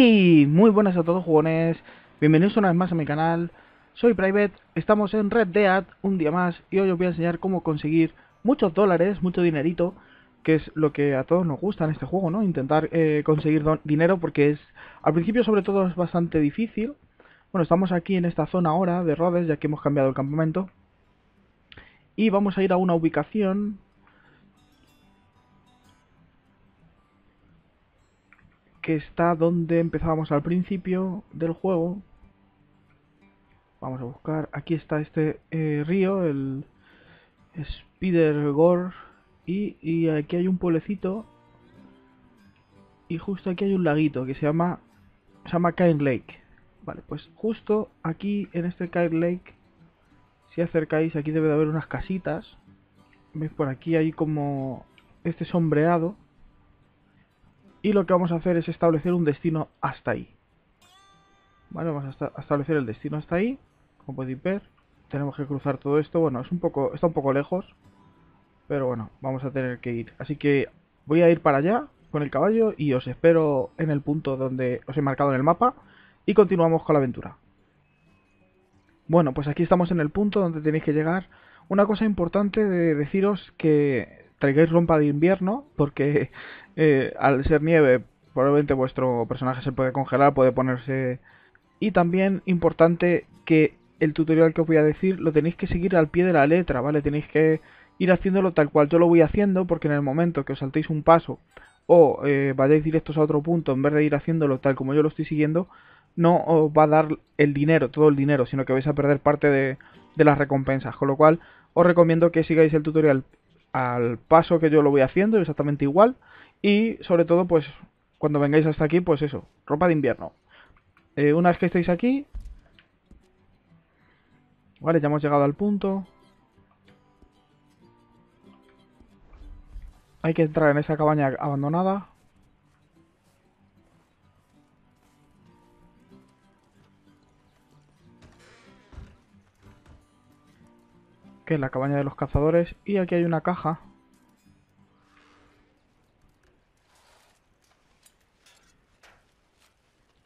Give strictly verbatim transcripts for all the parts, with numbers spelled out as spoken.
Hey, muy buenas a todos jugones, bienvenidos una vez más a mi canal, soy Praybeth, estamos en Red Dead un día más y hoy os voy a enseñar cómo conseguir muchos dólares, mucho dinerito, que es lo que a todos nos gusta en este juego, ¿no? Intentar eh, conseguir dinero porque es, al principio sobre todo es bastante difícil. Bueno, estamos aquí en esta zona ahora de Rhodes, ya que hemos cambiado el campamento y vamos a ir a una ubicación que está donde empezábamos al principio del juego. Vamos a buscar. Aquí está este eh, río, el Spidergore. Y, y aquí hay un pueblecito. Y justo aquí hay un laguito que se llama, se llama Kine Lake. Vale, pues justo aquí en este Cairn Lake, si acercáis, aquí debe de haber unas casitas. ¿Veis? Por aquí hay como este sombreado. Y lo que vamos a hacer es establecer un destino hasta ahí. Vale, vamos a establecer el destino hasta ahí. Como podéis ver, tenemos que cruzar todo esto. Bueno, es un poco, está un poco lejos, pero bueno, vamos a tener que ir. Así que voy a ir para allá con el caballo y os espero en el punto donde os he marcado en el mapa. Y continuamos con la aventura. Bueno, pues aquí estamos en el punto donde tenéis que llegar. Una cosa importante de deciros que traigáis ropa de invierno, porque eh, al ser nieve probablemente vuestro personaje se puede congelar, puede ponerse... Y también importante que el tutorial que os voy a decir lo tenéis que seguir al pie de la letra, ¿vale? Tenéis que ir haciéndolo tal cual yo lo voy haciendo, porque en el momento que os saltéis un paso o eh, vayáis directos a otro punto, en vez de ir haciéndolo tal como yo lo estoy siguiendo, no os va a dar el dinero, todo el dinero, sino que vais a perder parte de, de las recompensas. Con lo cual os recomiendo que sigáis el tutorial al paso que yo lo voy haciendo, exactamente igual. Y sobre todo, pues cuando vengáis hasta aquí, pues eso, ropa de invierno. eh, Una vez que estéis aquí, vale, ya hemos llegado al punto. Hay que entrar en esa cabaña abandonada. Que es la cabaña de los cazadores. Y aquí hay una caja.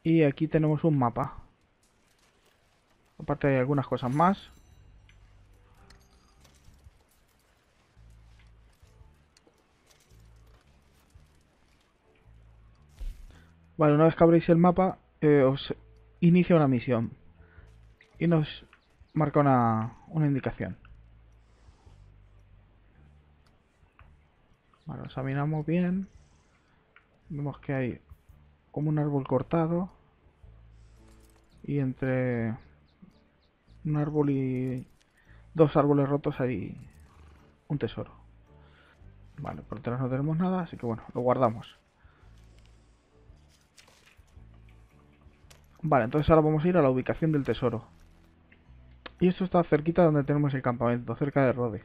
Y aquí tenemos un mapa. Aparte hay algunas cosas más. Vale, una vez que abréis el mapa, eh, os inicia una misión. Y nos marca una, una indicación. Bueno, examinamos bien. Vemos que hay como un árbol cortado. Y entre un árbol y dos árboles rotos hay un tesoro. Vale, por detrás no tenemos nada, así que bueno, lo guardamos. Vale, entonces ahora vamos a ir a la ubicación del tesoro. Y esto está cerquita donde tenemos el campamento, cerca de Rhodes.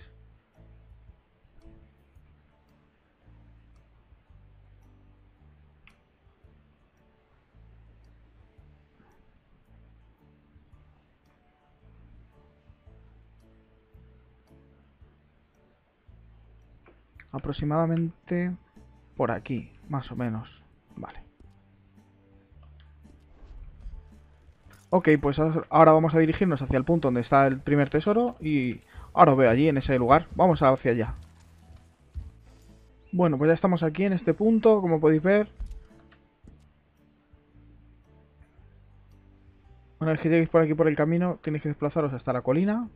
Aproximadamente por aquí, más o menos. Vale. Ok, pues ahora vamos a dirigirnos hacia el punto donde está el primer tesoro. Y ahora os veo allí, en ese lugar. Vamos hacia allá. Bueno, pues ya estamos aquí en este punto, como podéis ver. Una vez que lleguéis por aquí por el camino, tenéis que desplazaros hasta la colina.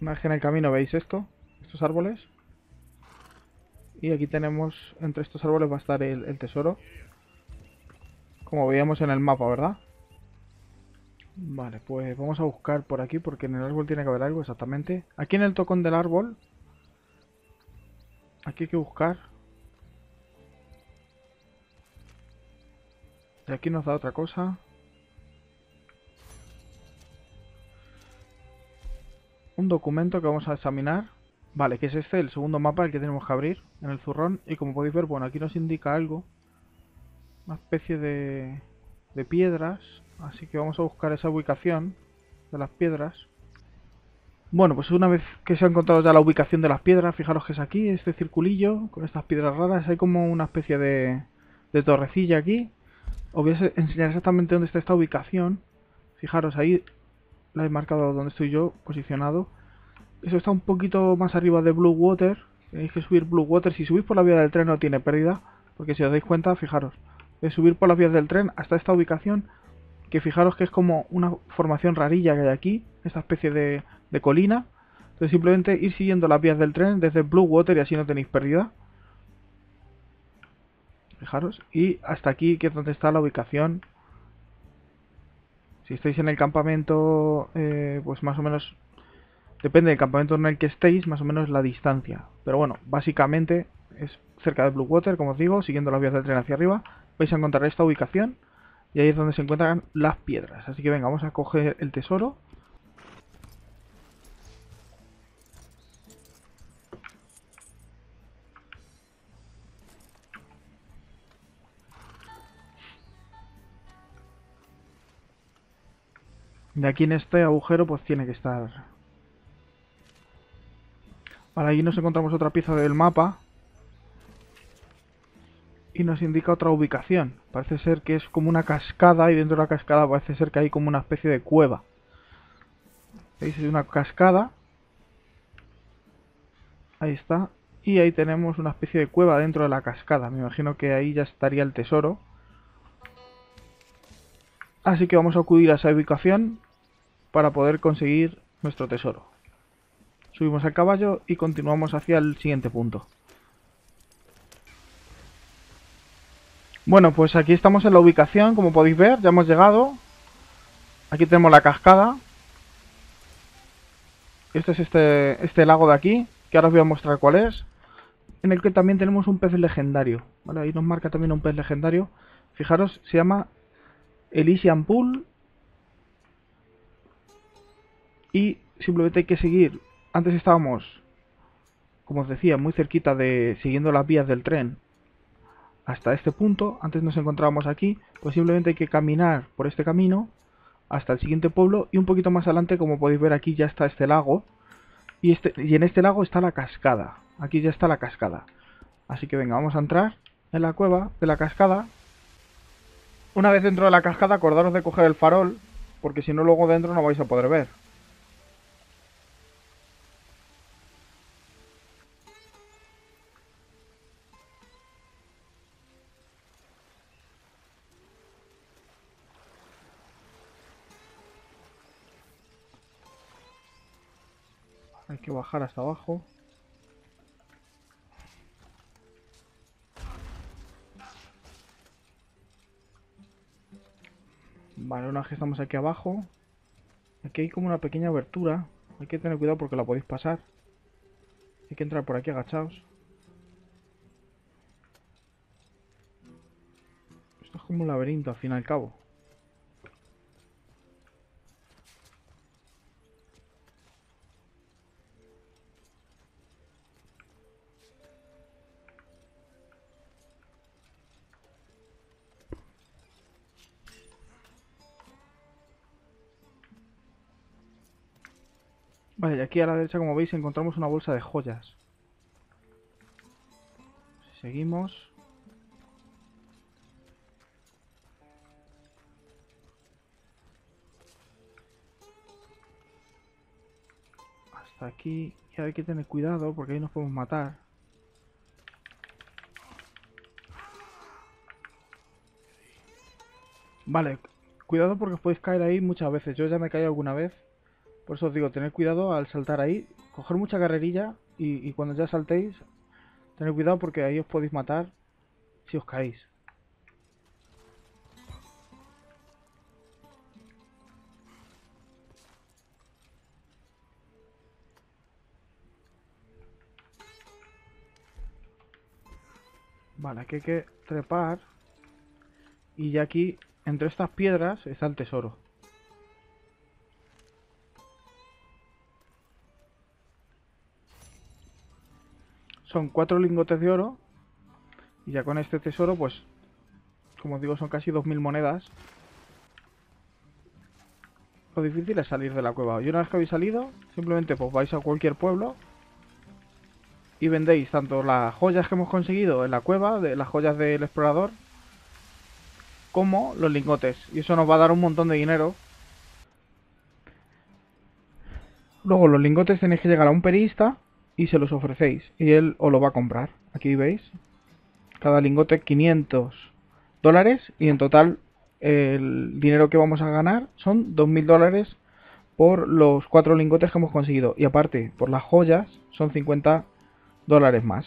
Una vez que en el camino veis esto, estos árboles, y aquí tenemos, entre estos árboles va a estar el, el tesoro, como veíamos en el mapa, ¿verdad? Vale, pues vamos a buscar por aquí, porque en el árbol tiene que haber algo, exactamente. Aquí en el tocón del árbol, aquí hay que buscar. Y aquí nos da otra cosa. Un documento que vamos a examinar. Vale, que es este, el segundo mapa, el que tenemos que abrir en el zurrón. Y como podéis ver, bueno, aquí nos indica algo. Una especie de, de piedras. Así que vamos a buscar esa ubicación de las piedras. Bueno, pues una vez que se ha encontrado ya la ubicación de las piedras, fijaros que es aquí, este circulillo, con estas piedras raras. Hay como una especie de, de Torrecilla aquí. Os voy a enseñar exactamente dónde está esta ubicación. Fijaros, ahí la he marcado donde estoy yo posicionado. Eso está un poquito más arriba de Blue Water. Tenéis que subir Blue Water. Si subís por la vía del tren no tiene pérdida, porque si os dais cuenta, fijaros, es subir por las vías del tren hasta esta ubicación, que fijaros que es como una formación rarilla que hay aquí, esta especie de, de colina. Entonces simplemente ir siguiendo las vías del tren desde Blue Water y así no tenéis pérdida. Fijaros, y hasta aquí, que es donde está la ubicación. Si estáis en el campamento, eh, pues más o menos, depende del campamento en el que estéis, más o menos la distancia. Pero bueno, básicamente es cerca de Blue Water, como os digo, siguiendo las vías del tren hacia arriba. Vais a encontrar esta ubicación y ahí es donde se encuentran las piedras. Así que venga, vamos a coger el tesoro. De aquí en este agujero pues tiene que estar. Vale, ahí nos encontramos otra pieza del mapa y nos indica otra ubicación. Parece ser que es como una cascada, y dentro de la cascada parece ser que hay como una especie de cueva. ¿Veis? Es una cascada. Ahí está. Y ahí tenemos una especie de cueva dentro de la cascada. Me imagino que ahí ya estaría el tesoro. Así que vamos a acudir a esa ubicación para poder conseguir nuestro tesoro. Subimos al caballo y continuamos hacia el siguiente punto. Bueno, pues aquí estamos en la ubicación, como podéis ver, ya hemos llegado. Aquí tenemos la cascada. Este es este, este lago de aquí, que ahora os voy a mostrar cuál es. En el que también tenemos un pez legendario. Vale, ahí nos marca también un pez legendario. Fijaros, se llama Elysian Pool. Y simplemente hay que seguir. Antes estábamos, como os decía, muy cerquita de siguiendo las vías del tren. Hasta este punto, antes nos encontrábamos aquí, pues simplemente hay que caminar por este camino hasta el siguiente pueblo y un poquito más adelante, como podéis ver aquí ya está este lago y, este, y en este lago está la cascada, aquí ya está la cascada. Así que venga, vamos a entrar en la cueva de la cascada. Una vez dentro de la cascada acordaros de coger el farol, porque si no luego dentro no vais a poder ver. Hay que bajar hasta abajo. Vale, una vez que estamos aquí abajo, aquí hay como una pequeña abertura. Hay que tener cuidado porque la podéis pasar. Hay que entrar por aquí agachados. Esto es como un laberinto al fin y al cabo. Vale, y aquí a la derecha, como veis, encontramos una bolsa de joyas. Seguimos. Hasta aquí. Y ahora hay que tener cuidado porque ahí nos podemos matar. Vale, cuidado porque os podéis caer ahí muchas veces. Yo ya me he caído alguna vez. Por eso os digo, tened cuidado al saltar ahí, coger mucha carrerilla y, y cuando ya saltéis, tened cuidado porque ahí os podéis matar si os caéis. Vale, aquí hay que trepar y ya aquí, entre estas piedras, está el tesoro. Son cuatro lingotes de oro y ya con este tesoro, pues, como os digo, son casi dos mil monedas. Lo difícil es salir de la cueva. Y una vez que habéis salido, simplemente pues vais a cualquier pueblo y vendéis tanto las joyas que hemos conseguido en la cueva, de las joyas del explorador, como los lingotes. Y eso nos va a dar un montón de dinero. Luego los lingotes tenéis que llegar a un perista y se los ofrecéis. Y él os lo va a comprar. Aquí veis. Cada lingote quinientos dólares. Y en total el dinero que vamos a ganar son dos mil dólares por los cuatro lingotes que hemos conseguido. Y aparte por las joyas son cincuenta dólares más.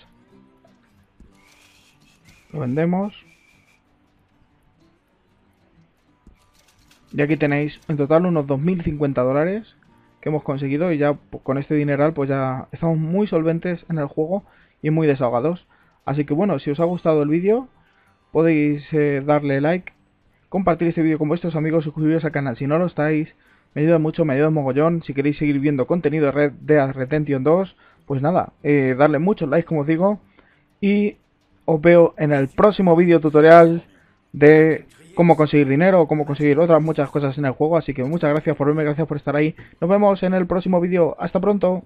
Lo vendemos. Y aquí tenéis en total unos dos mil cincuenta dólares. Que hemos conseguido, y ya con este dineral pues ya estamos muy solventes en el juego y muy desahogados. Así que bueno, si os ha gustado el vídeo podéis eh, darle like, compartir este vídeo con vuestros amigos, suscribiros al canal si no lo estáis, me ayuda mucho, me ayuda mogollón. Si queréis seguir viendo contenido de Red Dead Redemption dos, pues nada, eh, darle muchos likes como os digo, y os veo en el próximo vídeo tutorial de cómo conseguir dinero o cómo conseguir otras muchas cosas en el juego. Así que muchas gracias por verme, gracias por estar ahí. Nos vemos en el próximo vídeo. Hasta pronto.